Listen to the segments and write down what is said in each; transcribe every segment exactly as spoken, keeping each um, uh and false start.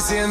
eyes in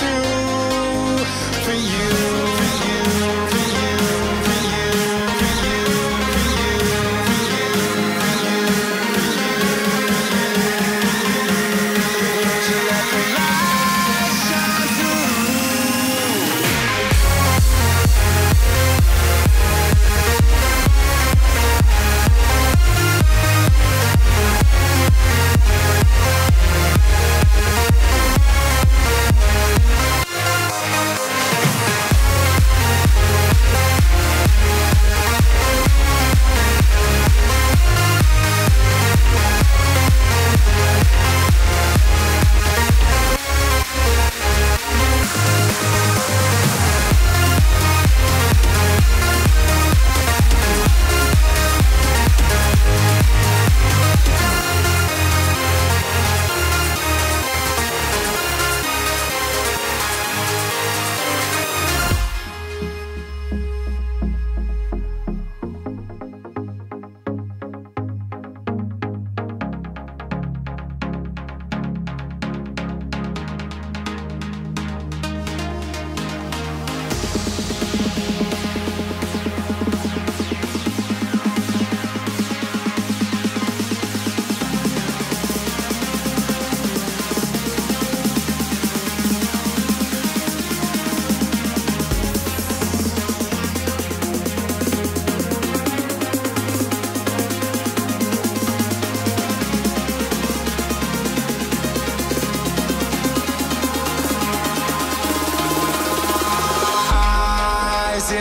through for you?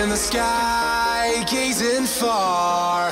In the sky, gazing far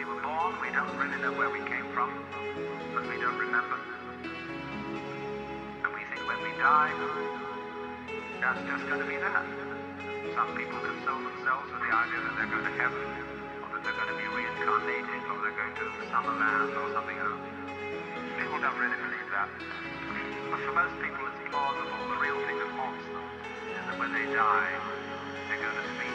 we were born, we don't really know where we came from, because we don't remember. And we think when we die, that's just going to be that. Some people console themselves with the idea that they're going to heaven, or that they're going to be reincarnated, or they're going to Summerland, or something else. People don't really believe that. But for most people, it's plausible. The real thing that haunts them is that when they die, they're going to speak.